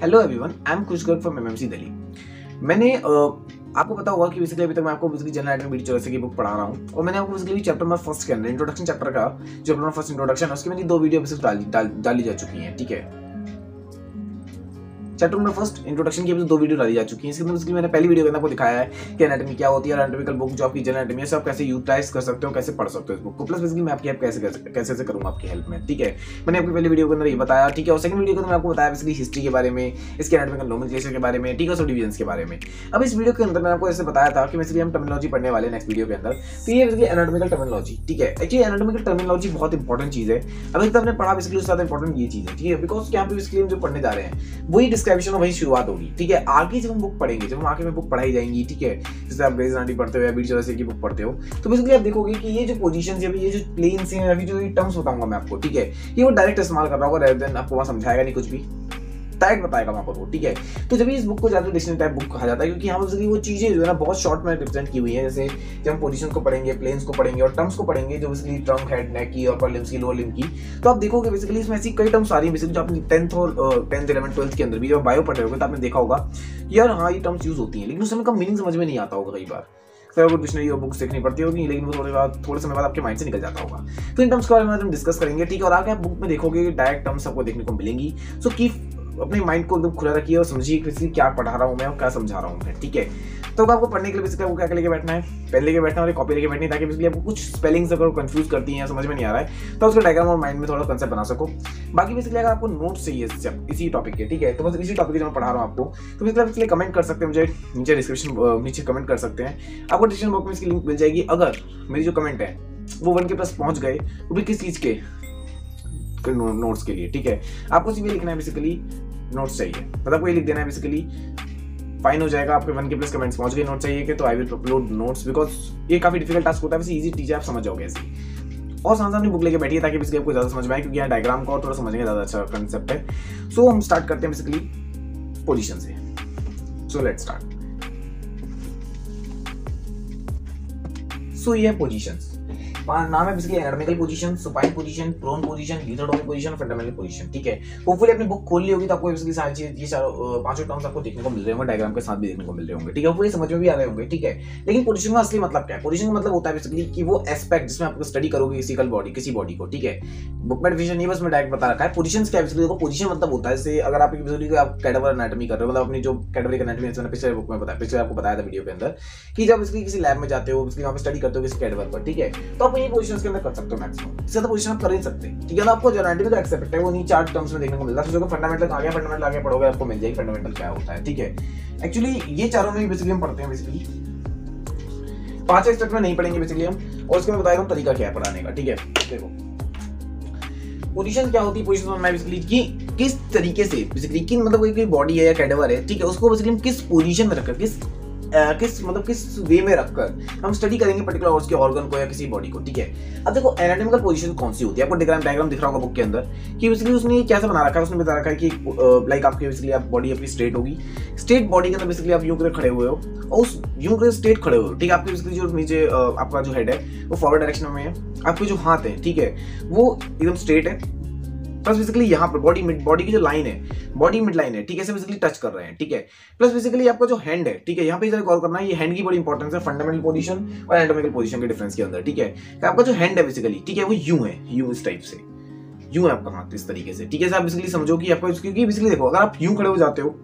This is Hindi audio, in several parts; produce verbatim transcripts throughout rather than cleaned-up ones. हेलो एवरीवन, आई एम खुश गर्ग फ्रॉम एमएमसी दिल्ली। मैंने आपको पता होगा कि बेसिकली अभी तक मैं आपको basically general writer B D Chaurasia की बुक पढ़ा रहा हूँ और मैंने आपको बेसिकली चैप्टर नंबर फर्स्ट के अंदर इंट्रोडक्शन चैप्टर का जो अपना फर्स्ट इंट्रोडक्शन है उसकी मेरी दो वीडियो बेसिकली डाली डाल, डाली जा चुकी हैं। ठीक है, चैप्टर नंबर फर्स्ट इंट्रोडक्शन की दो वीडियो डाली जा चुकी है। इसके अंदर मैंने पहली वीडियो में आपको दिखाया है कि एनाटॉमी क्या होती है, एनाटॉमिकल बुक जो आपकी जनरल एनाटॉमी है सब कैसे यूटिलाइज कर सकते हो, कैसे पढ़ सकते हो इस बुक को, प्लस बेसिकली मैं आपकी हेल्प कैसे कैसे कैसे करूँगा आपकी हेल्प में। ठीक है, मैंने आपकी पहली वीडियो के अंदर ये बताया। ठीक है, और सेकंड वीडियो के अंदर आपको बताया बेसिकली हिस्ट्री के बारे में, इसके एनाटॉमिकल नोमेनक्लेचर के बारे में, ठीक है, सब डिवीजन के बारे में। अब इस वीडियो के अंदर मैंने आपको ऐसे बताया था कि बेसिकली हम टर्मिनोलॉजी पढ़ने वाले नेक्स्ट वीडियो के अंदर, तो ये बेसिकली एनाटॉमिकल टर्मिनोलॉजी। ठीक है, एक्चुअली एनाटॉमिकल टर्मिनोलॉजी बहुत इंपॉर्टेंट चीज़ है। अभी तक हमने पढ़ा बेसिकली उससे इंपॉर्टेंट ये चीज़ है। ठीक है, बिकॉज क्या बेसिकली हम जो पढ़ने जा रहे हैं वही डिस्क्रिप्शन और वही शुरुआत होगी। ठीक है, आगे जब हम बुक पढ़ेंगे, जब हम आगे में बुक पढ़ाई जाएंगी, ठीक है, जैसे आप ग्रेज नाटी पढ़ते हो या बी डी चौरसिया की बुक पढ़ते हो, तो बेसिकली आप देखोगे कि ये जो पोजीशंस या ये जो प्लेन्स हैं, अभी जो ये टर्म्स बताऊंगा मैं आपको, ठीक है, ये वो डायरेक्ट इस्तेमाल कर रहा होगा, रेदर देन आपको वहाँ समझाएगा नहीं, कुछ भी डायरेक्ट बताएगा वहाँ पर वो। ठीक है, तो जब इस बुक को ज्यादा डिक्शनरी टाइप बुक कहा जाता है क्योंकि यहाँ पर वो चीज़ें जो है ना बहुत शॉर्ट में रिप्रेजेंट की हुई है। जैसे जब हम पोजीशन को पढ़ेंगे, प्लेन्स को पढ़ेंगे और टर्म्स को पढ़ेंगे, जो बेसिकली ट्रंक हेड नेक की और लिम्स की, लोअर लिम्स की, तो आप देखोगे बेसिकली इसमें ऐसी कई टर्म्स आ रही है। बेसिकली जो आपने टेंथ और टेंथ इलेवन ट्वेल्थ के अंदर भी जब बायो पढ़ रहे हो तो आपने देखा होगा यार हाँ ये टर्म्स यूज होती है, लेकिन उस समय का मीनिंग समझ में नहीं आता होगा कई बार। फिर आपको डिक्शनरी और बुक्स देखनी पड़ती होगी, लेकिन वो थोड़े बाद थोड़े समय बाद आपके माइंड से निकल जाता होगा। तो इन टर्म्स के बारे में हम डिस्कस करेंगे। ठीक है, और आगे आप बुक में देखोगे डायरेक्ट टर्म्स आपको देखने को मिलेंगी। सो कीप अपने माइंड को एकदम खुला रखिए और समझिए कि क्या पढ़ा रहा हूँ मैं और क्या समझा रहा हूँ मैं। ठीक है, तो आपको पढ़ने के लिए बेसिकली आपको क्या लेके बैठना है, पेन लेके बैठना है और कॉपी लेके बैठनी है, ताकि बेसिकली आपको कुछ स्पेलिंग्स अगर कंफ्यूज करती हैं या समझ में नहीं आ रहा है तो उसका डायग्राम और माइंड में थोड़ा कंसेप्ट बना सको। बाकी बेसिकली अगर आपको नोट्स चाहिए इसी टॉपिक के, ठीक है, तो बस इसी टॉपिक के जो मैं पढ़ा रहा हूँ आपको, तो बेसिकली कमेंट कर सकते हैं मुझे नीचे डिस्क्रिप्शन नीचे कमेंट कर सकते हैं। आपको डिस्क्रिप्शन बॉक्स में इसकी लिंक मिल जाएगी। अगर मेरी जो कमेंट है वो वन के प्लस पहुँच गए, वो भी किस चीज़ के नोट्स के लिए, ठीक है, आपको सिर्फ ये लिखना है बेसिकली नोट्स चाहिए, मतलब को ये लिख देना है बेसिकली, फाइन हो जाएगा। आपके वन के प्लस कमेंट्स पहुंच गए, नोट्स चाहिए के, तो I will upload notes, because ये काफी डिफिकल्ट टास्क होता है, वैसे इजी टीचर आप समझ जाओगे ऐसे। और साथ सामने बुक लेके बैठिए ताकि बेसिकली आपको ज्यादा समझ में आए, क्योंकि यहाँ डायग्राम का और थोड़ा समझने का ज्यादा अच्छा कंसेप्ट है। सो हम स्टार्ट करते हैं बेसिकली पोजीशन से। सो लेट्स स्टार्ट। सो ये पोजीशंस नाम है basically, anatomical position, supine position, prone position, lithotomy position, fundamental position. ठीक है, होपफुली अपनी बुक खोल ली होगी तो आपको बेसिकली सारी चीज ये चारों पांचों टर्म्स आपको देखने को मिल रहे होंगे, डायग्राम के साथ भी देखने को मिल रहे होंगे। ठीक है, होपफुली समझ में भी आ रहे होंगे। ठीक है, लेकिन पोजीशन का असली मतलब क्या है? पोजीशन का मतलब होता है बेसिकली कि वो एस्पेक्ट जिसमें आपको स्टडी करोगे फिजिकल बॉडी किसी बॉडी को। ठीक है, बुक में डिफिनेशन नहीं, बस मैं डायरेक्ट बता रखा है। पोजीशन क्या है बेसिकली, पोजीशन मतलब होता है, जैसे अगर आप आप कैडावर एनाटॉमी कर रहे हो, मतलब अपनी जो कैडावर एनाटॉमी है पिछले बुक में बताया, पिछले आपको बताया था वीडियो के अंदर कि जब इसकी किसी लैब में जाते हो, वहाँ पर स्टडी करते हो किसी कैडावर पर, ठीक है, तो ये पोजीशंस के अंदर कर सकते हो मैक्सिमम। इससे तो पोजीशन आप कर ही सकते हैं। ठीक है ना, आपको जनरली में तो एक्सेप्ट है वो नहीं, चार टर्म्स में देखने को मिलता है। सोचो फंडामेंटल आ गया, फंडामेंटल आगे पढ़ोगे आपको मिल जाएगी फंडामेंटल क्या होता है। ठीक है, एक्चुअली ये चारों में बेसिकली हम पढ़ते हैं, बेसिकली पांचवें स्टेप में नहीं पढ़ेंगे बेसिकली हम, और उसके मैं बताएगा हम तरीका क्या है पढ़ाने का। ठीक है, देखो पोजीशन क्या होती है, पोजीशन होता है बेसिकली कि किस तरीके से बेसिकली किन मतलब कोई कोई बॉडी है या कैडावर है, ठीक है, उसको बेसिकली हम किस पोजीशन में रखकर किस Uh, किस मतलब किस वे में रखकर हम स्टडी करेंगे पर्टिकुलर उसके ऑर्गन को या किसी बॉडी को। ठीक है, अब देखो एनाटॉमिकल पोजीशन कौन सी होती है, आपको डायग्राम डायग्राम दिख रहा होगा बुक के अंदर कि बेसिकली उसने कैसे बना रखा है। उसने बता रखा है कि लाइक आपके बेसिकली आप बॉडी अपनी स्ट्रेट होगी, स्ट्रेट बॉडी के अंदर बेसिकली आप यूं करके खड़े हुए हो और उस यूं करके स्ट्रेट खड़े हुए हो। ठीक है, आपके बेसिकली जो नीचे आपका जो हेड है वो फॉरवर्ड डायरेक्शन में है, आपके जो हाथ है, ठीक है, वो एकदम स्ट्रेट है, प्लस बेसिकली यहाँ पर बॉडी मिड बॉडी की जो लाइन है, बॉडी मिड लाइन है, ठीक है, ऐसे बेसिकली टच कर रहे हैं। ठीक है, प्लस बेसिकली आपका जो हैंड है, ठीक है, यहाँ पे जरा गौर करना है, ये हैंड की बड़ी इंपॉर्टेंस है फंडामेंटल पोजीशन और एनाटॉमिकल पोजीशन के डिफरेंस के अंदर। ठीक है, तो आपका जो हैंड है बेसिकली, ठीक है, वो यूं है, यूं इस टाइप से यूं है आपका हाथ इस तरीके से। ठीक है, आप बेसिकली समझो कि आपका क्योंकि बेसिकली देखो अगर आप यूं खड़े हो जाते हो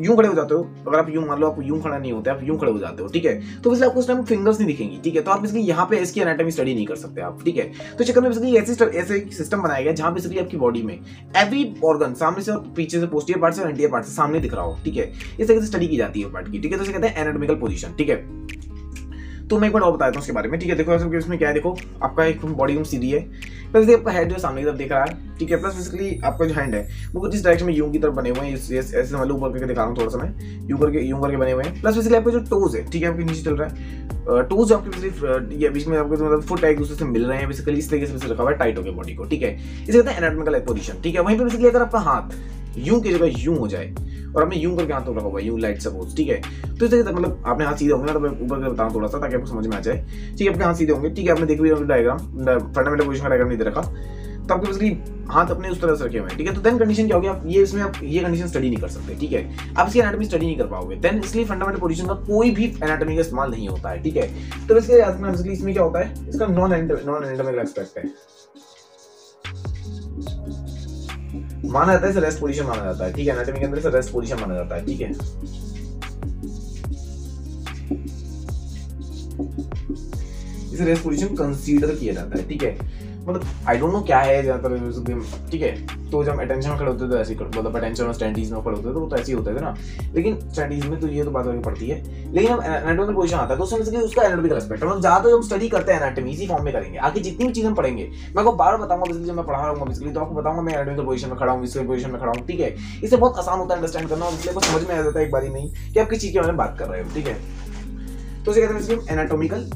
यूं खड़े हो जाते हो अगर आप यूं मान लो आप यूं खड़ा नहीं होते, आप यूं खड़े हो जाते हो, ठीक है, तो बेसिकली आपको उस टाइम फिंगर्स नहीं दिखेंगी। ठीक है, तो आप बेसिकली यहाँ पे इसकी एनाटॉमी स्टडी नहीं कर सकते आप। ठीक है, तो चक्कर में बेसिकली ऐसे ऐसे सिस्टम बनाया गया जहाँ बेसिकली आपकी बॉडी में एवरी ऑर्गन सामने से और पीछे से, पोस्टीरियर पार्ट से और एंटीरियर पार्ट से सामने दिख रहा हो। ठीक है, इस तरीके से स्टडी की जाती है पार्ट की। ठीक है, तो इसे कहते हैं एनाटॉमिकल पोजीशन। ठीक है, तो मैं एक बार और बताता हूँ उसके बारे में। ठीक है, देखो सबके इसमें क्या है, देखो आपका एक बॉडी रूम सीधी है, प्लस आपका हेड जो सामने की तरफ देख रहा है, ठीक है, प्लस बेसिकली आपका जो हैंड है वो कुछ इस डायरेक्शन में यूं की तरफ बने हुए हैं, ऐसे समझ लो, ऊपर करके दिखा रहा हूँ थोड़ा सा मैं, यूं करके यूं करके बने हुए हैं, प्लस बेसिकली आपका जो टोज है, ठीक है, आपके नीचे चल रहा है टोज, आपके ये बीच में आपको मतलब फुट एक दूसरे से मिल रहे हैं, बेसिकली इस तरीके से रखा हुआ है टाइट होकर बॉडी को। ठीक है, इसे कहते हैं एनाटॉमिकल पोजीशन। ठीक है, वहीं पर बेसिकली अगर आपका हाथ यूं की जगह यूं हो जाए और हमने यूं करके हाथ रखा हुआ यूं लाइट सपोज, ठीक है, तो इस तरीके मतलब आपने हाथ सीधे होंगे ना, तो मैं ऊपर करके बताऊँ थोड़ा सा ताकि आपको समझ में आ जाए। ठीक है, अपने हाथ सीधे होंगे, ठीक है, आपने देख भी डायग्राम फंडामेंटल पोजीशन का डायग्राम नहीं दे रखा, तो आपके बेसिकली हाथ अपने उस तरह से रखे हुए हैं, ठीक है। तो देन कंडीशन क्या होगी, आप ये इसमें आप ये कंडीशन स्टडी नहीं कर सकते, ठीक है। आप इसकी एनाटॉमी स्टडी नहीं कर पाओगे, देन इसलिए फंडामेंटल पोजीशन का कोई भी एनाटॉमी का इस्तेमाल नहीं होता है, ठीक है। तो इसके बेसिकली इसमें क्या होता है, इसका नॉन नॉन एनाटॉमिकल एस्पेक्ट है माना जाता है, इसे रेस्ट पोजीशन माना जाता है, ठीक है। एनाटॉमी के अंदर इसे रेस्ट पोजीशन माना जाता है, ठीक है। इसे रेस्ट पोजीशन कंसीडर किया जाता है, ठीक है। मतलब आई डोंट नो क्या है ज्यादातर, ठीक है। तो जब अटेंशन में खड़े होते तो ऐसे मतलब अटेंशन में स्टैंडीज में खड़े होते तो तो ऐसे ही होते थे ना, लेकिन स्टैंडीज में तो ये तो बात आगे पड़ती है। लेकिन हम एनाटॉमिकल पोजीशन आता है तो उसमें उसका एनाटॉमिकल एस्पेक्ट मतलब ज्यादा हम स्टडी करते हैं एनाटॉमी इसी फॉर्म में करेंगे। आगे जितनी भी चीजें हम पढ़ेंगे मैं आपको बार बार बताऊंगा, बेसिकली जब मैं पढ़ा रहा हूँ बेसिकली तो आपको बताऊंगा मैं एनाटॉमिकल पोजीशन में खड़ा हूँ, इस पोजीशन में खड़ा हूँ, ठीक है। इससे बहुत आसान होता है अंडरस्टैंड करना और इसलिए समझ में आ जाता है एक बार ही नहीं कि आप किस चीज के बारे में बात कर रहे हो, ठीक है। तो उसे कहते हैं एनाटॉमिकल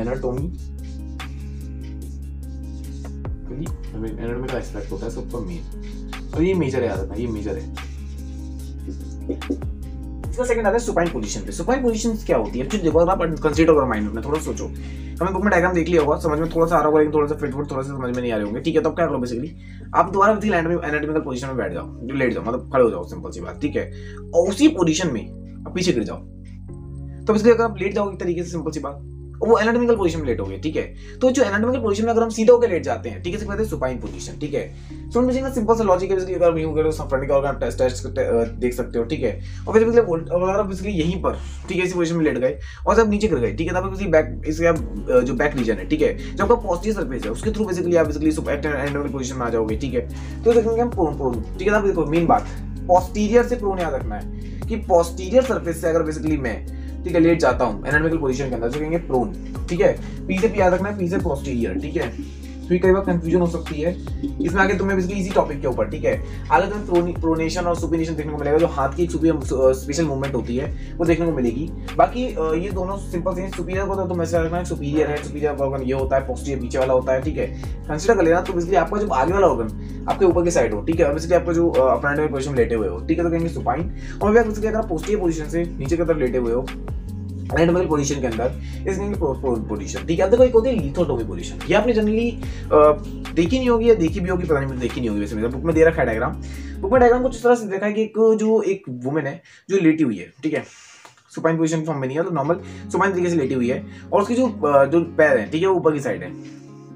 एनाटॉमी एनाटॉमिकल एस्पेक्ट होता है सबका मेन, और ये मेजर है याद रखना, ये मेजर है। इसका सेकंड आता है सुपाइन पोजीशन पे। सुपाइन पोजीशन क्या होती है, एक्चुअली देखो आप कंसीडर करो माइंड में, थोड़ा सोचो। हमें बुक में डायग्राम देख लिया होगा, समझ में थोड़ा सा आ रहा होगा लेकिन थोड़ा सा फिटफुट थोड़ा सा समझ में नहीं आ रहे होंगे, ठीक है। तो आप क्या करो बेसिकली आप दोबारा बेसिकली एनाटॉमिकल पोजीशन में बैठ जाओ, जो लेट जाओ मतलब खड़े हो जाओ, सिंपल सी बात, ठीक है। और उसी पोजीशन में आप पीछे गिर जाओ तो बेसिकली अगर आप लेट जाओगे एक तरीके से, सिंपल सी बात, वो एनाटॉमिकल पोजीशन में लेट हो गए, ठीक है। तो जो एनाटॉमिकल पोजीशन में अगर हम सीधा होकर लेट जाते हैं, ठीक है, कहते हैं सुपाइन पोजीशन, ठीक है। सो मुझे सिंपल सा लॉजिक है, बेसिकली अगर यूं करो फ्रंट का ऑर्गन टेस्ट टेस्ट देख सकते हो, ठीक है। और फिर बेसिकली और अगर बेसिकली यहीं पर, ठीक है, इसी पोजीशन में लेट गए और सब नीचे गिर गए, ठीक है। तब बेसिकली बैक इसके आप जो बैक रीजन है, ठीक है, जो आपका पोस्टीरियर सरफेस है उसके थ्रू बेसिकली आप बेसिकली सुपाइन एनाटॉमिकल पोजीशन में आ जाओगे, ठीक है। तो देखेंगे हम प्रोन प्रोन, ठीक है ना। देखो मेन बात पोस्टीरियर से प्रोन याद रखना है कि पोस्टीरियर सरफेस से अगर बेसिकली मैं, ठीक है, लेट जाता हूँ एनाटॉमिकल पोजीशन के अंदर जो कहेंगे प्रोन, ठीक है। पी से पी याद रखना है, पी से पोस्टीरियर, ठीक है। तो कई बार कंफ्यूजन हो सकती है इसमें, आगे तुम्हें बेसिकली इसी टॉपिक के ऊपर, ठीक है, आगे तुम्हें प्रोन, प्रोनेशन और सुपिनेशन देखने को मिलेगा, जो हाथ की एक स्पेशल मूवमेंट होती है वो देखने को मिलेगी। बाकी ये दोनों सिंपल से सुपीरियर को तो तुम्हें ऐसा रखना है सुपीरियर है, सुपीरियर ऑर्गन ये होता है, पोस्टीरियर पीछे वाला होता है, ठीक है। कंसिडर कर लेना तो बेसिकली आपका जो आगे वाला ऑर्गन आपके ऊपर की साइड हो, ठीक है, बेसिकली आपका जो अपना पोजीशन लेटे हुए हो, ठीक है, तो कहेंगे सुपाइन। और बेसिकली अगर आप पोस्टीरियर पोजीशन से नीचे की तरफ लेटे हुए हो एनाटॉमिकल पोजीशन के अंदर इसमें प्रोन पोजीशन, ठीक है। अब देखो एक होती है लिथोटोमी पोजीशन, ये आपने जनरली देखी नहीं होगी या देखी भी होगी पता नहीं, मुझे देखी नहीं होगी। वैसे मेरा बुक में दे रखा है डायग्राम, बुक में डायग्राम कुछ इस तरह से देखा है कि एक जो एक वुमेन है जो लेटी हुई है, ठीक है, सुपाइन पोजीशन फॉर्म में नहीं है तो नॉर्मल सुपाइन तरीके से लेटी हुई है और उसकी जो जो पैर है, ठीक है, वो ऊपर की साइड है,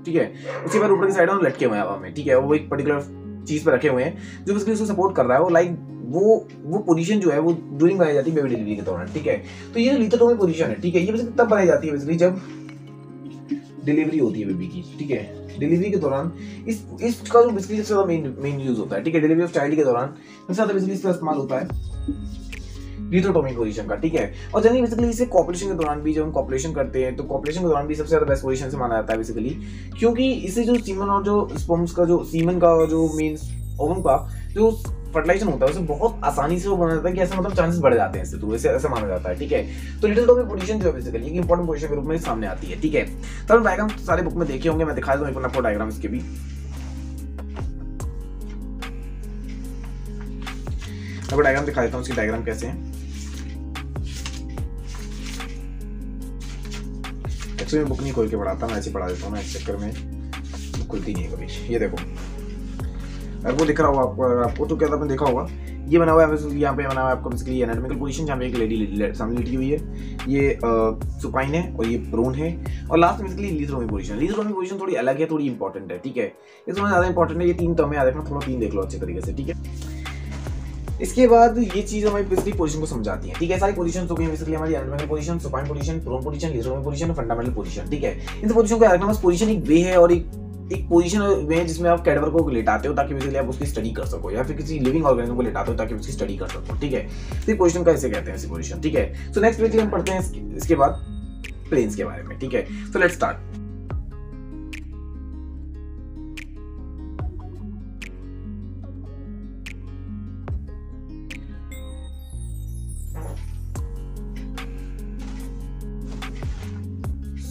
ठीक है, उसके पैर ऊपर की साइड है और लटके हुए हैं हमें, ठीक है, वो एक पर्टिकुलर चीज पर रखे हुए हैं जो उसको सपोर्ट कर रहा है। वो लाइक वो वो पोजीशन जो है वो ड्यूरिंग बनाई जाती है बेबी डिलीवरी के दौरान, ठीक है। तो ये जो लिथोटोमी पोजीशन है, ठीक है, ये बेसिकली तब बनाई जाती है बेसिकली जब डिलीवरी होती है बेबी की, ठीक है। डिलीवरी के दौरान इस इसका जो बेसिकली सबसे ज्यादा मेन मेन यूज होता है, ठीक है, डिलीवरी ऑफ चाइल्ड के दौरान सबसे ज्यादा बेसिकली इसका इस्तेमाल होता है लिथोटोमी पोजीशन का, ठीक है। और जनरली बेसिकली इसे कॉपुलेशन के दौरान भी जब हम कॉपुलेशन करते हैं तो कॉपुलेशन के दौरान भी सबसे ज्यादा बेस्ट पोजीशन से माना जाता है बेसिकली, क्योंकि इससे जो सीमन और जो स्पर्म्स का जो सीमन का जो मेन ओवम का जो फर्टिलाइजेशन होता है उसे बहुत आसानी से वो बना जाता है कि ऐसा मतलब चांसेस बढ़ जाते हैं इससे, तो ऐसे ऐसा माना जाता है, ठीक है। तो लिथोटोमी पोजीशन जो है बेसिकली एक इंपॉर्टेंट पोजीशन के रूप में सामने आती है, ठीक है। तो डायग्राम सारे बुक में देखे होंगे, मैं दिखा दूं आपको डायग्राम इसके भी। आपको डायग्राम दिखा देता हूं, इसके डायग्राम कैसे हैं। एक्चुअली मैं बुक नहीं खोल के पढ़ाता, मैं ऐसे पढ़ा देता हूँ, मैं इस चक्कर में खुलती नहीं है कभी। ये देखो अगर वो दिख रहा होगा आपको, आपको तो क्या था आपने देखा होगा, ये बना हुआ है यहाँ पे, बना हुआ है आपका बेसिकली एनाटॉमिकल पोजीशन जहाँ पे एक लेडी सामने लेटी हुई है, ये सुपाइन है और ये प्रोन है, और लास्ट में basically lithotomy position. Lithotomy position थोड़ी अलग है, थोड़ी इंपॉर्टेंट है, ठीक है, इसमें ज़्यादा इंपॉर्टेंट है। ये तीन टर्म याद रखना, थोड़ा तीन देख लो अच्छे तरीके से, ठीक है। इसके बाद ये चीज हमारी बेसिकली पोजीशन को समझाती है, ठीक है। सारी पोजीशंस हो गई बेसिकली हमारी, anatomical position, supine position, prone position, lithotomy position, fundamental position, ठीक है। इन पोजीशन को याद रखना, बस पोजीशन एक वे है और एक एक पोजीशन में जिसमें आप कैडवर को लेटाते हो ताकि बेसिकली आप उसकी स्टडी कर सको, या फिर किसी लिविंग ऑर्गेनिज्म को लेटाते हो ताकि उसकी स्टडी कर सको, ठीक है। तो ये पोजीशन कैसे कहते हैं, इसी पोजीशन, ठीक है। सो नेक्स्ट वीकली हम पढ़ते हैं इसके बाद प्लेन्स के बारे में, ठीक है। So let's start.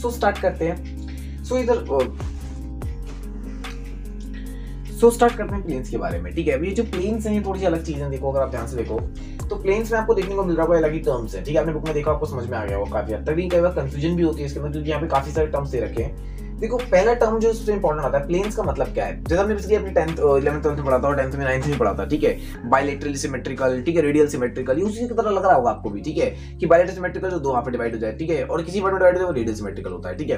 So start करते हैं सो इधर तो स्टार्ट करते हैं प्लेन्स के बारे में, ठीक है। अब ये जो प्लेन्स हैं ये थोड़ी सी अलग चीजें, देखो अगर आप ध्यान से देखो तो प्लेन्स में आपको देखने को मिल रहा है अलग ही टर्म्स है, ठीक है। आपने बुक में देखा, आपको समझ में आ गया होगा काफी हद तक, लेकिन कई बार कंफ्यूजन भी होती है इसके अंदर क्योंकि यहाँ पे काफी सारे टर्म्स दे रखे हैं। देखो पहला टर्म जो सबसे इंपॉर्टेंट आता है, प्लेन्स का मतलब क्या है। जैसे हमने पिछले अपने टेंथ इलेवन ट्वेल्थ में पढ़ा था और टेंथ में नाइन्थ में पढ़ा था, ठीक है। बायलेटरल सिमेट्रिकल, ठीक है, रेडियल सिमेट्रिकल, उसी की तरह लग रहा होगा आपको भी, ठीक है, कि बायलेटरल सिमेट्रिकल जो दो वहाँ पे डिवाइड हो जाए, ठीक है, और किसी वर्ड में डिवाइड हो जाए वो रेडियल सिमेट्रिकल होता है, ठीक है।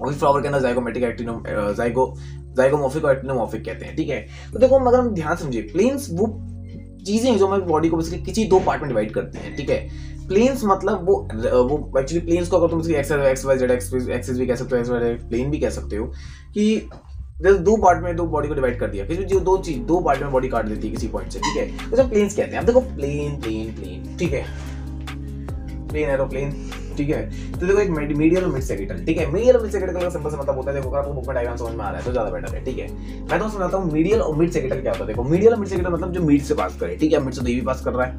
और इस फ्लावर के अंदर जाइगोमेटिक एक्टिनो जाइगो जाइगोमॉर्फिक और एक्टिनोमॉर्फिक कहते हैं, ठीक है। तो देखो मगर हम ध्यान समझिए, प्लेन्स वो चीजें जो हमारी बॉडी को बेसिकली किसी दो पार्ट में डिवाइड करते हैं, ठीक है। प्लेन्स मतलब वो वो एक्चुअली प्लेन्स को अगर तुम X X Y Z axis भी कह सकते हो, एक्स वाई प्लेन भी कह सकते हो, कि जैसे दो पार्ट में दो बॉडी को डिवाइड कर दिया, फिर जो दो चीज दो पार्ट में बॉडी काट देती है किसी पॉइंट से, ठीक है, उसे प्लेन्स कहते हैं। अब देखो प्लेन प्लेन प्लेन ठीक है, प्लेन एरोप्लेन, ठीक है। तो देखो एक मीडियल और मिड सेगेटल, ठीक है। मीडियल और मिड सेगेटल का सिंपल सा मतलब होता है, देखो अगर आपको बुक में डायग्राम समझ में आ रहा है तो ज्यादा बेटर है, ठीक है। मैं तो सुनाता हूँ मीडियल और मिड सेगेटल क्या होता है। देखो मीडियल और मिड सेगेटल मतलब जो मिड से पास करे, ठीक है। मिड से तो ये भी पास कर रहा है,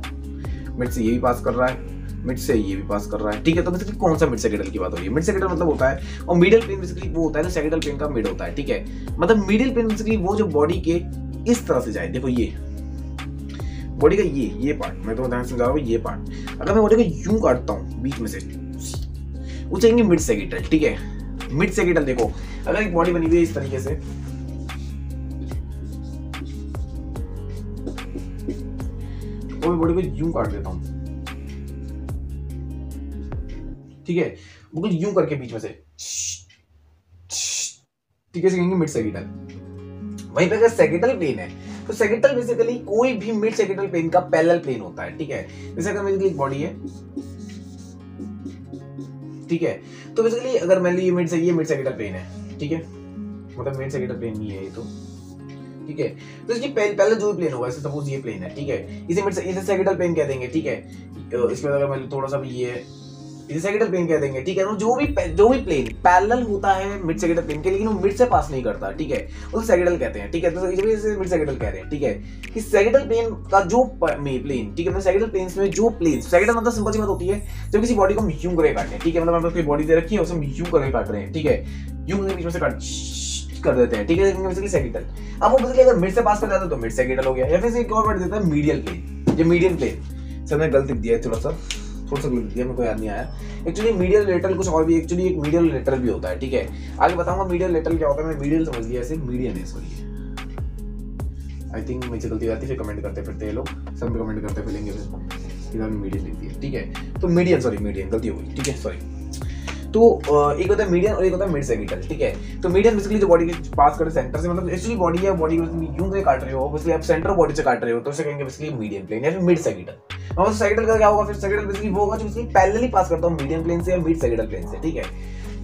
मिड से ये भी पास कर रहा है, मिड से ये भी पास कर रहा है, ठीक है। तो बेसिकली कौन सा मिड सेगेटल की बात हो रही है। मिड सेगेटल मतलब होता है, और मिडियल प्लेन बेसिकली वो होता है जो सेगेटल प्लेन का मिड होता है, ठीक है। मतलब मिडियल प्लेन बेसिकली वो जो बॉडी के इस तरह से जाए, देखो ये बॉडी का ये ये पार्ट, मैं तो ध्यान समझा रहा हूँ ये पार्ट, अगर मैं बॉडी को यूं काटता हूँ बीच में से, वो चाहिए मिड सेगेटल, ठीक है। मिड सेगेटल देखो अगर एक बॉडी बनी हुई है इस तरीके से, तो मैं बॉडी को यूं काट देता हूँ, ठीक है, बिल्कुल यूं करके बीच में से, ठीक है, कहेंगे मिड सेगेटल। वहीं पे अगर सेगेटल प्लेन है तो सेगेटल बेसिकली कोई भी मिड सेगेटल प्लेन का पैरेलल प्लेन होता है, ठीक है। जैसे अगर मेरी एक बॉडी है, ठीक है, तो बेसिकली अगर मान लीजिए मिड से ये मिड सेगेटल प्लेन है, ठीक है, मतलब मिड सेगेटल प्लेन नहीं है ये तो, ठीक है। तो इसकी पहले जो भी प्लेन होगा, जैसे सपोज ये प्लेन है, ठीक है, इसे मिड इसे सेगेटल प्लेन कह देंगे, ठीक है। इसके बाद अगर मान लो थोड़ा सा भी ये है, इसे सेगेटल प्लेन कह देंगे, ठीक है। जो भी जो भी प्लेन पैरेलल होता है मिड सेगेटल प्लेन के, लेकिन वो मिड से पास नहीं करता, ठीक है, उसे सेगेटल कहते हैं, ठीक है। तो इसे मिड सेगेटल कह रहे हैं, ठीक है, कि सेगेटल प्लेन का जो प्लेन, ठीक है, मतलब सेगेटल प्लेन्स में जो प्लेन, सेगेटल मतलब सिंपल सी बात होती है जब किसी बॉडी को हम यूं करके काटते हैं, ठीक है, मतलब हम अपनी बॉडी दे रखी है उसे हम यूं करके काट रहे हैं, ठीक है, यूं करके बीच में से काट कर देते हैं, ठीक है, बेसिकली सेगेटल। अब वो बेसिकली अगर मिड से पास कर जाता है तो मिड सेगेटल हो गया, या फिर एक और वर्ड देता है मीडियल प्लेन। जो मीडियल प्लेन सर ने गलत दिया है, थोड़ा सा थोड़ा सा गलत दिया, मेरे को याद नहीं आया। एक्चुअली मीडियल लेटरल कुछ और भी, एक्चुअली एक मीडियल लेटरल भी होता है, ठीक है, आगे बताऊंगा मीडियल लेटरल क्या होता है। मैं मीडियल समझ लिया, ऐसे मीडियन है, सॉरी आई थिंक मुझे गलती आती है, फिर कमेंट करते फिरते हैं लोग, सब भी कमेंट करते फिरेंगे, फिर इधर मीडियन लिख दिया, ठीक है, तो मीडियन सॉरी मीडियन गलती हो गई, ठीक है, सॉरी। तो एक होता है मीडियन और एक होता है मिड सेगेटल, ठीक है। तो मीडियन बेसिकली जो बॉडी के पास करते सेंटर से, मतलब एक्चुअली बॉडी है, बॉडी यूं से काट रहे हो, बेसिकली आप सेंटर बॉडी से काट रहे हो, तो उसे कहेंगे बेसिकली मीडियन प्लेन या फिर मिड सेगेटल। और सेगेटल का क्या होगा, फिर सेगेटल बेसिकली वो होगा जो बेसिकली पैरेलल ही पास करता हूं मीडियन प्लेन से या मिड सेगेटल प्लेन से, ठीक है।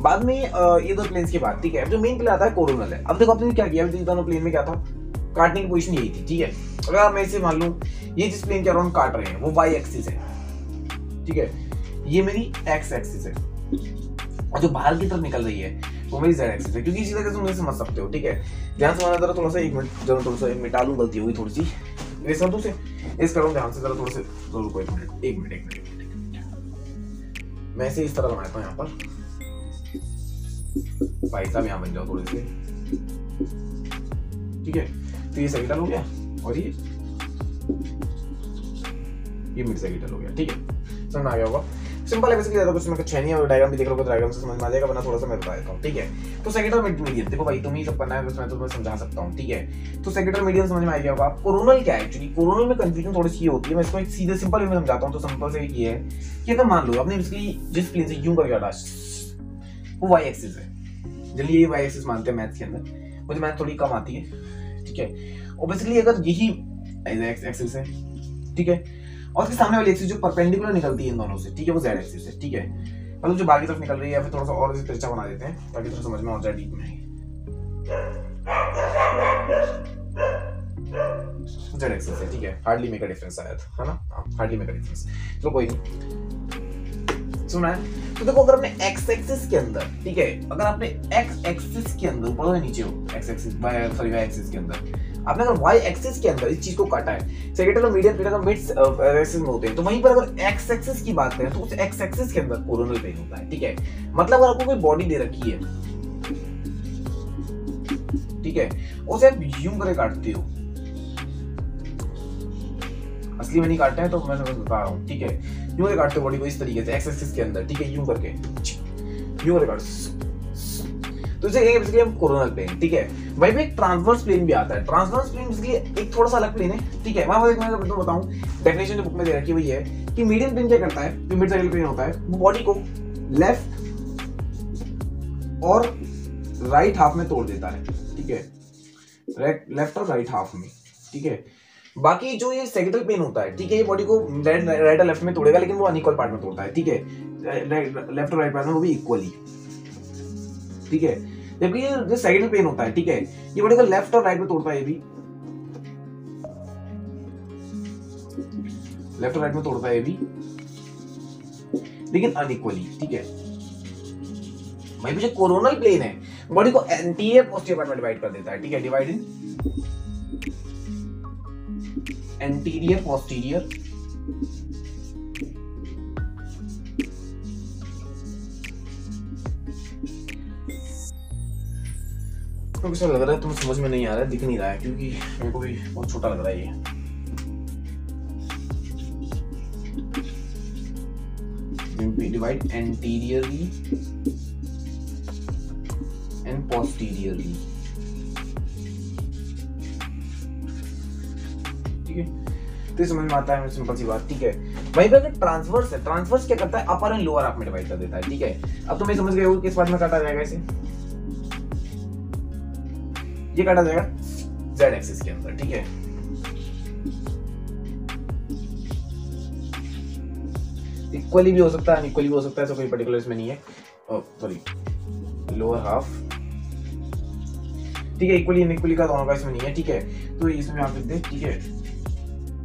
बाद में ये दो प्लेन्स की बात, ठीक है। अब जो मेन प्लेन आता है कोरोनल है। अब देखो आपने क्या किया, दोनों प्लेन में क्या था, काटने की पोजीशन यही थी, ठीक है। अगर मैं इसे मान लूं ये जिस प्लेन के अराउंड काट रहे हैं वो वाई एक्सिस है, ठीक है, ये मेरी एक्स एक्सिस है, और जो बाहर की तरफ निकल रही है वो मेरी जेड एक्सिस है, क्योंकि इसी तरह से तुम समझ सकते हो, ठीक है। ध्यान से जरा थोड़ा सा एक मिनट जरा थोड़ा सा मिटा लूँ, गलती होगी थोड़ी सी, ये सब तुमसे इस करूँ, ध्यान से जरा थोड़ा सा रुको, एक मिनट एक मिनट एक मिनट मैं इसे इस तरह बनाता हूँ, यहाँ पर भाई साहब यहाँ बन जाओ थोड़े से, ठीक है। तो ये सेगेटल हो गया और ये ये मिड सेगेटल हो गया, ठीक है, समझ आ गया होगा। सिंपल है, बेसिकली ज्यादा कुछ में कुछ है नहीं, और डायग्राम भी देख लो, डायग्राम से समझ में आ जाएगा, वरना थोड़ा सा मैं बता देता हूँ, ठीक है। तो सेगेटल मीडियन, देखो भाई तुम ही सब करना है, बस मैं तुम्हें समझा सकता हूँ, ठीक है। तो सेगेटल मीडियन समझ में आ गया होगा। कोरोनल क्या है, एक्चुअली कोरोनल में कंफ्यूजन थोड़ी सी होती है, मैं इसको एक सीधे सिंपल में समझाता हूँ। तो सिंपल से ये है कि अगर मान लो आपने बेसिकली जिस प्लेन से यूं करके काटा वो वाई एक्सिस है, चलिए ये वाई एक्सिस मानते हैं मैथ्स के अंदर, मुझे मैथ थोड़ी कम आती है, ठीक है। और बेसिकली अगर यही एक्स एक्सिस है, ठीक है, और उसके सामने वाली एक्सिस जो परपेंडिकुलर निकलती है इन दोनों से, ठीक है, वो जेड एक्सिस है, ठीक है, मतलब जो बाहर की तरफ निकल रही है। फिर थोड़ा सा और इसे तिरछा बना देते हैं ताकि थोड़ा समझ में आ जाए डीप में, जेड एक्सिस है, ठीक है, हार्डली मेक अ डिफरेंस आया था, है ना, हार्डली मेक अ डिफरेंस, चलो कोई नहीं, सुना है। तो देखो अगर आपने एक्स एक्सिस के अंदर, ठीक है, अगर आपने एक्स एक्सिस के अंदर ऊपर नीचे हो, X axis Y sorry Y axis के अंदर आपने अगर y एक्सिस के अंदर इस चीज को काटा है, सेगेटल और मीडियल प्लेन अगर मिड एक्सिस में होते हैं, तो वहीं पर अगर x एक्सिस की बात करें तो उस x एक्सिस के अंदर कोरोनल प्लेन होता है, ठीक है। मतलब अगर आपको कोई बॉडी दे रखी है, ठीक है, उसे आप यूं करके काटते हो, असली में नहीं काटना है तो मैं बता रहा हूँ, ठीक है। यूं काटते बॉडी को इस तरीके से, एक्स एक्सिस के अंदर, ठीक है, यूं करके यूं काटो। तो इसे बेसिकली हम कोरोनल प्लेन, ठीक है। वहीं पे एक ट्रांसवर्स प्लेन भी आता है। ट्रांसवर्स प्लेन बेसिकली एक थोड़ा सा अलग प्लेन है, ठीक है। वहां पर मैं तो बताऊं, डेफिनेशन जो बुक में दे रखी हुई है कि मीडियम प्लेन क्या करता है, जो मिड सर्कल प्लेन होता है, वो बॉडी को लेफ्ट और राइट हाफ में तोड़ देता है, ठीक है, लेफ्ट और राइट हाफ में, ठीक है। बाकी जो ये सेगिटल प्लेन होता है, ठीक है, ये बॉडी को राइट और लेफ्ट में तोड़ेगा, लेकिन वो अनइक्वल पार्ट में तोड़ता है, ठीक है, लेफ्ट और राइट पार्ट में, वो भी इक्वली, ठीक है। जबकि ये जो सैगिटल प्लेन होता है, ठीक है, ये बॉडी को लेफ्ट और राइट में तोड़ता है, ये भी लेफ्ट और राइट में तोड़ता है, ये भी, लेकिन अनइक्वली, ठीक है। भाई पीछे कोरोनल प्लेन है, बॉडी को एंटीरियर पोस्टीरियर पार्ट में डिवाइड कर देता है, ठीक है, डिवाइड इन एंटीरियर पोस्टीरियर, कैसा लग रहा है तुम्हें, समझ में नहीं आ रहा है, दिख नहीं रहा है, क्योंकि मेरे को भी बहुत छोटा लग रहा है ये। डिवाइड एंटीरियरली एंड पोस्टीरियरली, ठीक है, तो समझ में आता है, सिंपल सी बात, ठीक है। वहीं पे ट्रांसवर्स है, ट्रांसवर्स क्या करता है, अपर एंड लोअर हाफ में डिवाइड कर देता है, ठीक है। अब तुम्हें समझ गए हो किस बात में काटा जाएगा इसे, ये काटा जाएगा Z एक्सिस के अंदर, ठीक है, इक्वली भी हो सकता है, अनइक्वली भी हो सकता है, तो कोई पर्टिकुलर इसमें नहीं है, सॉरी, लोअर हाफ, ठीक है, इक्वली अनइक्वली का दोनों का इसमें नहीं है, ठीक है, तो इसमें आप लिखते हैं, ठीक है,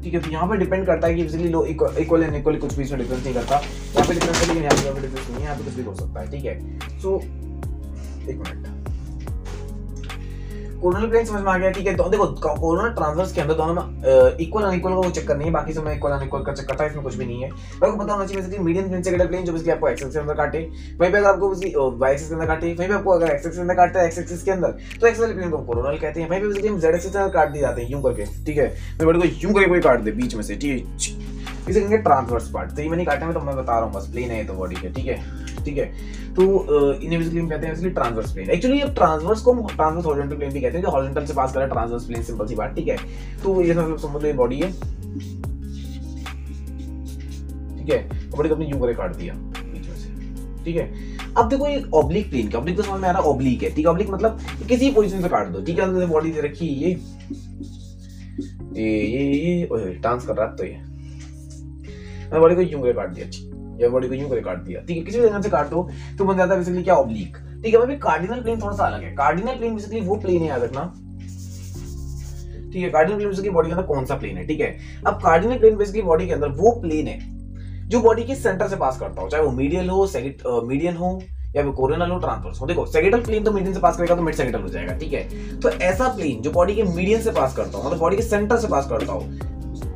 ठीक है। तो यहाँ पे डिपेंड करता है कि बेसिकली लो इक्वल एंड इक्वली कुछ भी इसमें डिफरेंस नहीं करता, यहाँ पे डिफरेंस है, लेकिन यहाँ पे डिफरेंस नहीं है, यहाँ पे कुछ भी हो सकता है, ठीक है। सो एक मिनट, कोरोनल प्लेन समझ में आ गया, ठीक है। तो देखो, कोरोनल ट्रांसवर्स के अंदर दोनों में इक्वल अनइक्वल का वो चक्कर नहीं है, बाकी सब में इक्वल अनइक्वल का चक्कर था, इसमें कुछ भी नहीं है। आपको पता होना चाहिए बेसिकली मीडियम प्लेन से सेगिटल प्लेन, जो बेसिकली आपको एक्स एक्सिस के अंदर काटे, वहीं पे अगर आपको वाई एक्सिस के अंदर काटे, वहीं पे आपको अगर एक्स एक्सिस के अंदर काटता है एक्स एक्सिस के अंदर, तो एक्स वाले प्लेन को कोरोनल कहते हैं। वहीं पे बेसिकली हम जेड एक्सिस के अंदर काट दिए जाते हैं यूं करके, ठीक है, मैं बॉडी को यूं करके कोई काट दे बीच में से, ठीक है, इसे कहेंगे ट्रांसवर्स पार्ट। तो ये मैंने काटा है, तो मैं बता रहा हूँ, बस प्लेन है तो बॉडी के, ठीक है, ठीक है। तो इन्हें बेसिकली हम कहते हैं इसलिए ट्रांसवर्स प्लेन। एक्चुअली ये ट्रांसवर्स को ट्रांसवर्स हॉरिजॉन्टल प्लेन भी कहते हैं, जो हॉरिजॉन्टल से पास कर रहा है, ट्रांसवर्स प्लेन, सिंपल सी बात, ठीक है। तो ये मतलब समझ लो बॉडी है, ठीक है, बॉडी को अपने यूं करके काट दिया बीच में से, ठीक है। अब देखो ये ऑब्लिक प्लेन का, ऑब्लिक तो समझ में आ रहा है, ऑब्लिक है, ठीक है, ऑब्लिक मतलब किसी पोजीशन से काट दो, ठीक है। बॉडी दे रखी है ये ये ये डांस कर रहा है, तो ये बॉडी को यूं करके काट दिया, या बॉडी को यूं करके काट दिया, ठीक है, किसी भी जगह से काट दो तो बन जाता है बेसिकली क्या, ऑब्लिक, ठीक है। वैसे कार्डिनल प्लेन थोड़ा सा अलग है, कार्डिनल प्लेन बेसिकली वो प्लेन है, याद रखना, ठीक है, कार्डिनल प्लेन बेसिकली बॉडी के अंदर कौन सा प्लेन है, ठीक है। अब कार्डिनल प्लेन बेसिकली बॉडी के अंदर वो प्लेन है जो बॉडी के सेंटर से पास करता हो, चाहे वो मीडियल हो, सेगिट मीडियन हो, या वो कोरोनल हो, ट्रांसवर्स हो। देखो सेगिटल प्लेन तो मीडियन से पास करेगा तो मिड सेगिटल हो जाएगा, ठीक है। तो ऐसा प्लेन जो बॉडी के मीडियन से पास करता हो, मतलब बॉडी के सेंटर से पास करता हो,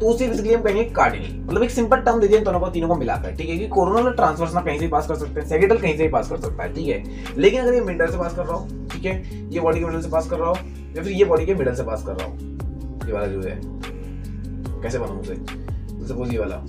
तो उसे बेसिकली हम कहेंगे कार्डिनल, मतलब एक सिंपल टर्म दे दिया दोनों को, तीनों को मिलाकर, ठीक है, कि कोरोनल और ट्रांसवर्स ना कहीं से पास कर सकते हैं, सेगिटल कहीं से पास कर सकता है, ठीक है। लेकिन अगर ये मिडल से पास कर रहा हो, ठीक है, ये बॉडी के मिडल से पास कर रहा हो, या फिर ये बॉडी के मिडल से पास कर रहा हो, ये वाला जो है कैसे बनाऊं उसे, सपोज ये वाला,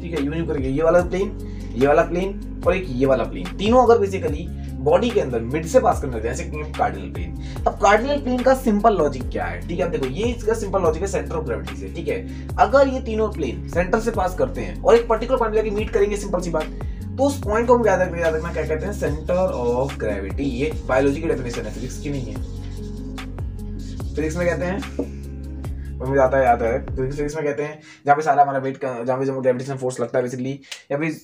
ठीक है, यूं यूं करके ये वाला प्लेन, ये वाला प्लेन और एक ये वाला प्लेन, तीनों अगर बेसिकली बॉडी के अंदर मिड से पास करने जैसे कार्डिनल प्लेन। अब कार्डिनल प्लेन का सिंपल लॉजिक क्या है, ठीक है, देखो ये इसका सिंपल लॉजिक है सेंटर ऑफ ग्रेविटी से, ठीक है। अगर ये तीनों प्लेन सेंटर से पास करते हैं और एक पर्टिकुलर पॉइंट लेके मीट करेंगे, सिंपल सी बात, तो उस पॉइंट को हम याद रखना याद रखना क्या कहते हैं, सेंटर ऑफ ग्रेविटी। ये बायोलॉजी की डेफिनेशन है, फिजिक्स की नहीं है, फिजिक्स में कहते हैं, मुझे आता है याद है, फिजिक्स में कहते हैं जहाँ पे सारा हमारा वेट, जहाँ पे ग्रेविटेशनल फोर्स लगता है बेसिकली, या फिर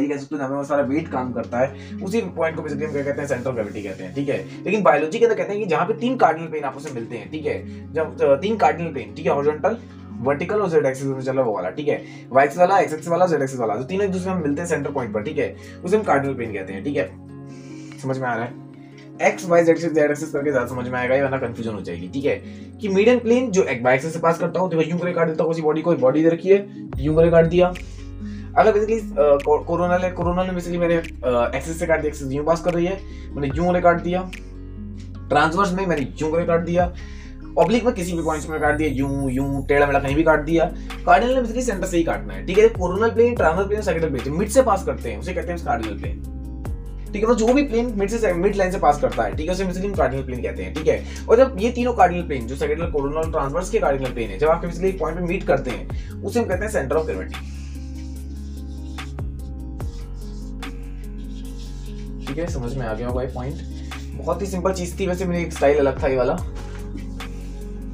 ये कह सकते हो जहाँ पे सारा वेट काम करता है, उसी पॉइंट को बेसिकली हम क्या कहते हैं, सेंटर ऑफ ग्रेविटी कहते हैं, ठीक है। लेकिन बायोलॉजी के अंदर कहते हैं कि जहाँ पे तीन कार्डिनल प्लेन आपस में मिलते हैं, ठीक है, जब तीन कार्डिनल प्लेन, ठीक है, हॉरिजॉन्टल, वर्टिकल और जेड एक्सिस में चला वो वाला, ठीक है, वाई एक्सिस वाला, एक्स एक्सिस वाला, जेड एक्सिस वाला, जो तीनों एक दूसरे में मिलते हैं सेंटर पॉइंट पर, ठीक है, उसे हम कार्डिनल प्लेन कहते हैं, ठीक है, समझ में आ रहा है। X Y Z axis Z axis करके ज्यादा समझ में आएगा, वरना कंफ्यूजन हो जाएगी, ठीक है, कि मीडियम प्लेन जो वाई एक्सिस से पास करता हो तो यूं करके काट देता हूं उसी बॉडी को, बॉडी इधर की है यूं करके काट दिया। अगर बेसिकली कोरोनल है, कोरोनल में बेसिकली मैंने एक्सिस से काट दिया, एक्सिस यूं पास कर रही है, मैंने यूं करके काट दिया, ट्रांसवर्स में मैंने यूं करके काट दिया, ऑब्लिक में किसी भी पॉइंट में काट दिया, यूं यूं टेढ़ा मेढ़ा कहीं भी काट दिया। कार्डिनल में बेसिकली सेंटर से ही काटना है, ठीक है। Coronal plane, triangle plane, sagittal plane mid से पास करते हैं, उसे कहते हैं कार्डिनल प्लेन, ठीक है। तो जो भी प्लेन मिड से मिड लाइन से पास करता है, ठीक है, उसे बेसिकली कार्डिनल प्लेन कहते हैं, ठीक है। और जब ये तीनों कार्डिनल प्लेन जो सैगिटल, कोरोनल और ट्रांसवर्स के कार्डिनल प्लेन है, जब आपके बेसिकली एक पॉइंट पे मीट करते हैं, उसे हम कहते हैं सेंटर ऑफ ग्रेविटी, ठीक है। समझ में आ गया होगा ये पॉइंट, बहुत ही सिंपल चीज थी। वैसे मेरे एक स्टाइल अलग था ये वाला,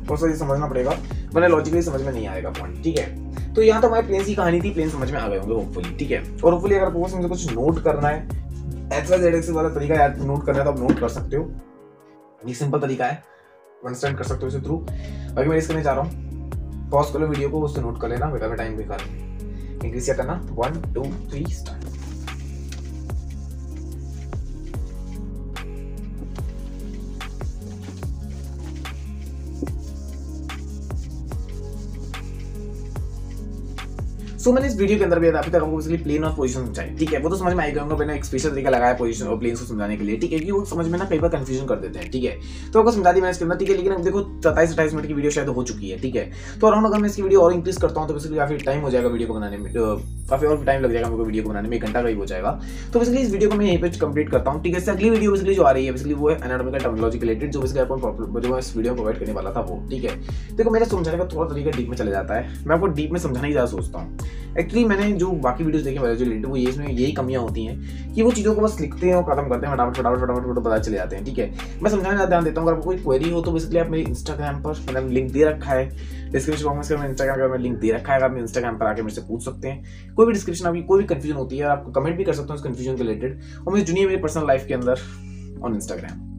थोड़ा सा ये समझना पड़ेगा वरना लॉजिकली समझ में नहीं आएगा पॉइंट, ठीक है। तो यहाँ तो हमारे प्लेन की कहानी थी, प्लेन समझ में आ गए होंगे होपफुली, ठीक है। और होपफुली अगर आपको मुझे कुछ नोट करना है, एक्स वाई जेड एक्स वाला तरीका याद नोट करना है तो आप नोट कर सकते हो, ये सिंपल तरीका है, अंडरस्टैंड कर सकते हो इसे थ्रू। बाकी मैं इसके लिए जा रहा हूँ, पॉज कर लो वीडियो को, उससे नोट कर लेना, बेटा टाइम बेकार इंक्रीज क्या करना। One two three start. So मैंने इस वीडियो के अंदर भी अभी तक आपको बेसिकली प्लेन और पोजीशन समझाई, ठीक है। वो तो समझ में आई गया होगा, मैंने एक स्पेशल तरीका लगाया पोजीशन और प्लेन्स को समझाने के लिए, ठीक है, क्योंकि वो समझ में ना कई बार कंफ्यूजन कर देते हैं, ठीक है। तो आपको समझा दी मैंने इसके अंदर, ठीक है। लेकिन अब देखो सत्ताईस अट्ठाईस मिनट की वीडियो शायद हो चुकी है, ठीक है। तो अराउंड अगर मैं इसकी वीडियो और इंक्रीज करता हूँ तो बेसिकली काफी टाइम हो जाएगा वीडियो को बनाने में, काफी और टाइम लग जाएगा मेरे को वीडियो को बनाने में, एक घंटा करीब हो जाएगा। तो बेसिकली इस वीडियो को मैं यहीं पर कंप्लीट करता हूँ, ठीक है। इससे अगली वीडियो बेसिकली जो आ रही है बेसिकली वो है एनाटॉमिकल टर्मिनोलॉजी रिलेटेड, जो बेसिकली आपको जो इस वीडियो प्रोवाइड करने वाला था वो, ठीक है। देखो मेरा समझाने का थोड़ा तरीका डीप में चला जाता है, मैं आपको डीप में समझाने की ज्यादा सोचता हूँ। एक्चुअली मैंने जो बाकी वीडियोस देखे वाले जो रिलेटेड वो ये इसमें यही कमियां होती हैं कि वो चीज़ों को बस लिखते हैं और खत्म करते हैं, फटाफट फटाफट फटाफट फटाफट पता चले जाते हैं, ठीक है। मैं समझाने का ध्यान देता हूँ, अगर आपको कोई क्वेरी हो तो बेसिकली आप मेरे इंस्टाग्राम पर, मैंने लिंक दे रखा है डिस्क्रिप्शन बॉक्स में, इंस्टाग्राम पर मैंने लिंक दे रखा है, आप मेरे इंस्टाग्राम पर आकर मेरे से पूछ सकते हैं। कोई भी डिस्क्रिप्शन आपकी कोई भी कंफ्यूजन होती है आप कमेंट भी कर सकते हो उस कंफ्यूजन के रिलेटेड, और मुझे जुनिए मेरी पर्सनल लाइफ के अंदर ऑन इंस्टाग्राम।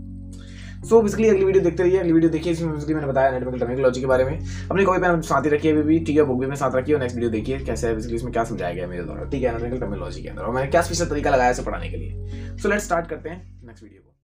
सो बेसिकली अगली वीडियो देखते रहिए, अगली वीडियो देखिए, इसमें बेसिकली मैंने बताया एनाटॉमिकल टर्मिनोलॉजी के बारे में। अपने कॉपी पेन साथ ही रखिए अभी भी, ठीक है, बुक भी मैं साथ रखिए, और नेक्स्ट वीडियो देखिए कैसे है, बेसिकली इसमें क्या समझाया गया मेरे द्वारा, ठीक है, एनाटॉमिकल टर्मिनोलॉजी के अंदर, और मैंने क्या स्पेशल तरीका लगाया इसे पढ़ाने के लिए। सो लेट्स स्टार्ट करते हैं नेक्स्ट वीडियो को।